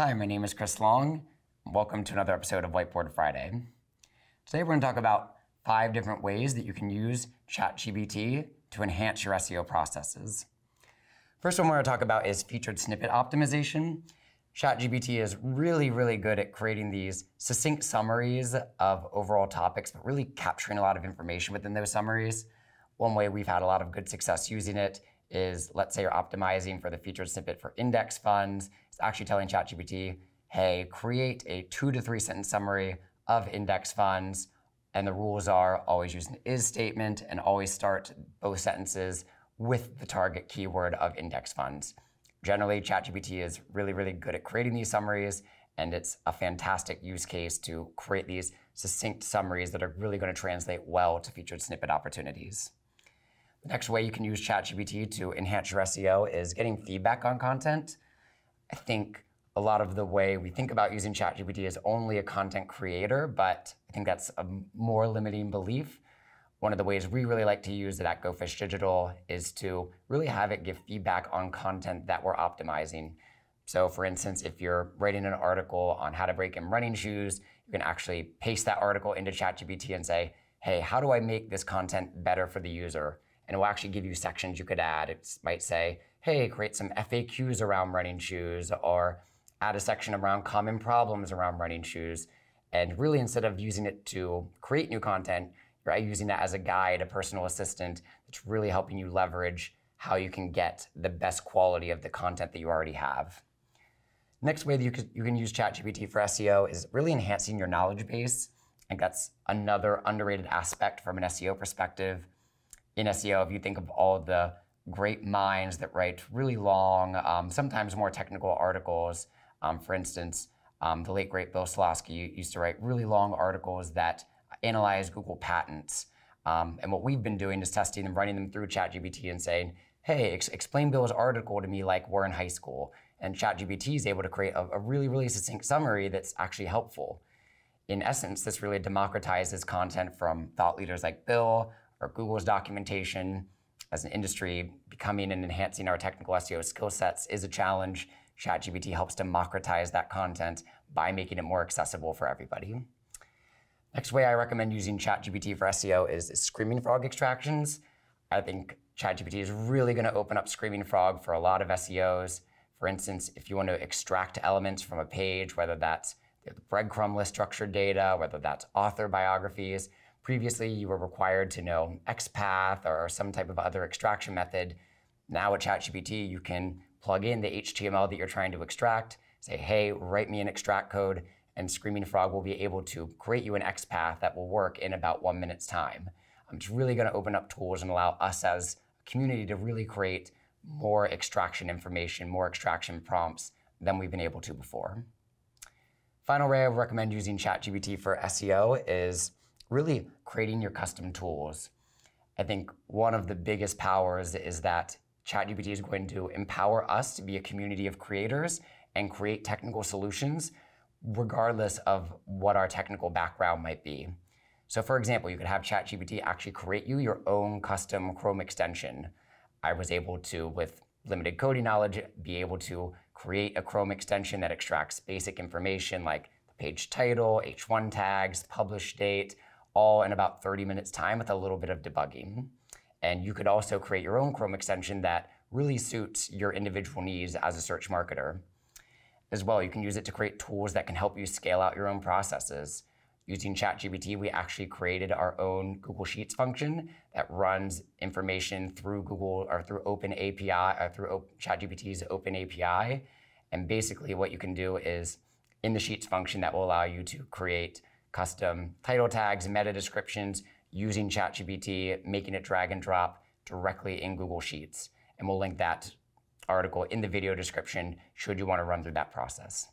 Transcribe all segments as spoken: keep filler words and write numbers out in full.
Hi, my name is Chris Long. Welcome to another episode of Whiteboard Friday. Today we're going to talk about five different ways that you can use ChatGPT to enhance your S E O processes. First one we're going to talk about is featured snippet optimization. ChatGPT is really, really good at creating these succinct summaries of overall topics, but really capturing a lot of information within those summaries. One way we've had a lot of good success using it is, let's say you're optimizing for the featured snippet for index funds. It's actually telling ChatGPT, hey, create a two to three sentence summary of index funds. And the rules are always use an is statement and always start both sentences with the target keyword of index funds. Generally, ChatGPT is really, really good at creating these summaries, and it's a fantastic use case to create these succinct summaries that are really going to translate well to featured snippet opportunities. The next way you can use ChatGPT to enhance your S E O is getting feedback on content. I think a lot of the way we think about using ChatGPT is only a content creator, but I think that's a more limiting belief. One of the ways we really like to use it at GoFish Digital is to really have it give feedback on content that we're optimizing. So for instance, if you're writing an article on how to break in running shoes, you can actually paste that article into ChatGPT and say, hey, how do I make this content better for the user? And it will actually give you sections you could add. It might say, hey, create some F A Qs around running shoes, or add a section around common problems around running shoes. And really, instead of using it to create new content, you're using that as a guide, a personal assistant that's really helping you leverage how you can get the best quality of the content that you already have. Next way that you can, you can use ChatGPT for S E O is really enhancing your knowledge base. I think that's another underrated aspect from an S E O perspective. In S E O, if you think of all the great minds that write really long, um, sometimes more technical articles, um, for instance, um, the late, great Bill Slawski used to write really long articles that analyze Google patents. Um, and what we've been doing is testing them, running them through ChatGPT and saying, hey, ex explain Bill's article to me like we're in high school. And ChatGPT is able to create a, a really, really succinct summary that's actually helpful. In essence, this really democratizes content from thought leaders like Bill, or Google's documentation. As an industry, becoming and enhancing our technical S E O skill sets is a challenge. ChatGPT helps democratize that content by making it more accessible for everybody. Next way I recommend using ChatGPT for S E O is Screaming Frog extractions. I think ChatGPT is really going to open up Screaming Frog for a lot of S E Os. For instance, if you want to extract elements from a page, whether that's the breadcrumb list structured data, whether that's author biographies, previously, you were required to know XPath or some type of other extraction method. Now with ChatGPT, you can plug in the H T M L that you're trying to extract, say, hey, write me an extract code, and Screaming Frog will be able to create you an XPath that will work in about one minute's time. It's really going to open up tools and allow us as a community to really create more extraction information, more extraction prompts than we've been able to before. Final way I recommend using ChatGPT for S E O is really creating your custom tools. I think one of the biggest powers is that ChatGPT is going to empower us to be a community of creators and create technical solutions regardless of what our technical background might be. So for example, you could have ChatGPT actually create you your own custom Chrome extension. I was able to, with limited coding knowledge, be able to create a Chrome extension that extracts basic information like the page title, H one tags, publish date, all in about thirty minutes time with a little bit of debugging. And you could also create your own Chrome extension that really suits your individual needs as a search marketer. As well, you can use it to create tools that can help you scale out your own processes. Using ChatGPT, we actually created our own Google Sheets function that runs information through Google or through Open A P I, or through ChatGPT's Open A P I. And basically what you can do is, in the Sheets function, that will allow you to create custom title tags, meta descriptions using ChatGPT, making it drag and drop directly in Google Sheets. And we'll link that article in the video description should you want to run through that process.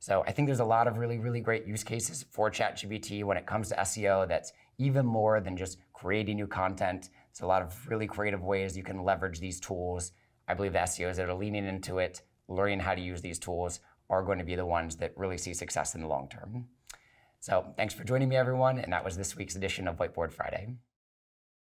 So I think there's a lot of really, really great use cases for ChatGPT when it comes to S E O that's even more than just creating new content. There's a lot of really creative ways you can leverage these tools. I believe the S E Os that are leaning into it, learning how to use these tools, are going to be the ones that really see success in the long term. So thanks for joining me, everyone, and that was this week's edition of Whiteboard Friday.